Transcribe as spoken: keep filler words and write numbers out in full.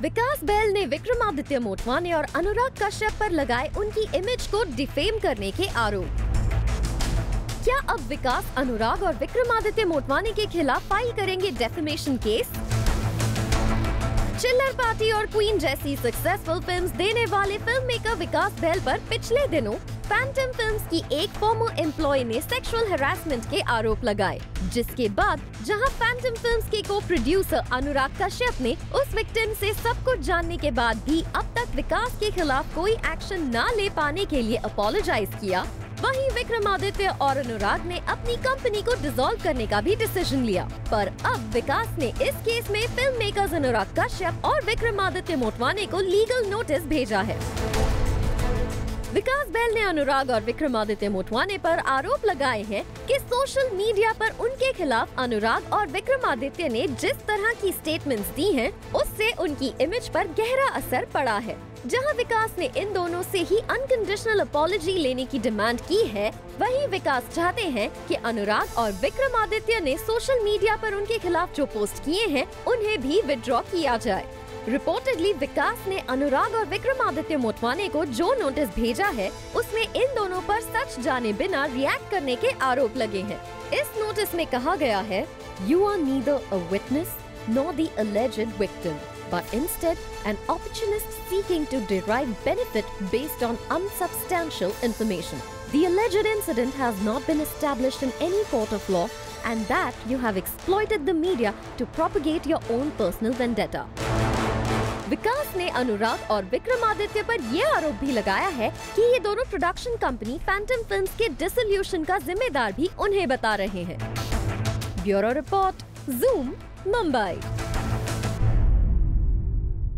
विकास बहल ने विक्रमादित्य मोटवाने और अनुराग कश्यप पर लगाए उनकी इमेज को डिफेम करने के आरोप। क्या अब विकास, अनुराग और विक्रमादित्य मोटवाने के खिलाफ फाइल करेंगे डेफेमेशन केस? चिल्लर पार्टी और क्वीन जैसी सक्सेसफुल फिल्म्स देने वाले फिल्म मेकर विकास बहल पर पिछले दिनों फैंटम फिल्म्स की एक फॉर्मर एम्प्लॉय ने सेक्सुअल हैरासमेंट के आरोप लगाए, जिसके बाद जहां फैंटम फिल्म्स के को प्रोड्यूसर अनुराग कश्यप ने उस विक्टिम से सब कुछ जानने के बाद भी अब तक विकास के खिलाफ कोई एक्शन न ले पाने के लिए अपोलोजाइज किया, वहीं विक्रमादित्य और अनुराग ने अपनी कंपनी को डिसॉल्व करने का भी डिसीजन लिया। पर अब विकास ने इस केस में फिल्म मेकर्स अनुराग कश्यप और विक्रमादित्य मोटवाने को लीगल नोटिस भेजा है। विकास बहल ने अनुराग और विक्रमादित्य मोटवाने पर आरोप लगाए हैं कि सोशल मीडिया पर उनके खिलाफ अनुराग और विक्रमादित्य ने जिस तरह की स्टेटमेंट्स दी हैं, उससे उनकी इमेज पर गहरा असर पड़ा है। जहां विकास ने इन दोनों से ही अनकंडीशनल अपॉलजी लेने की डिमांड की है, वहीं विकास चाहते हैं कि अनुराग और विक्रमादित्य ने सोशल मीडिया पर उनके खिलाफ जो पोस्ट किए हैं उन्हें भी विड्रॉ किया जाए। रिपोर्टेडली विकास ने अनुराग और विक्रमादित्य मोटवाने को जो नोटिस भेजा है उसमें इन दोनों पर सच जाने बिना रिएक्ट करने के आरोप लगे हैं। इस नोटिस में कहा गया है, you are neither a witness nor the alleged victim, but instead an opportunist seeking to derive benefit based on unsubstantial information. The alleged incident has not been established in any court of law and that you have exploited the media to propagate your own personal vendetta. Vikas ने अनुराग और विक्रमादित्य पर यह आरोप भी लगाया है कि ये दोनों प्रोडक्शन कंपनी फैंटम फिल्म्स के डिसोल्यूशन का जिम्मेदार भी उन्हें बता रहे हैं। Bureau report, Zoom, Mumbai.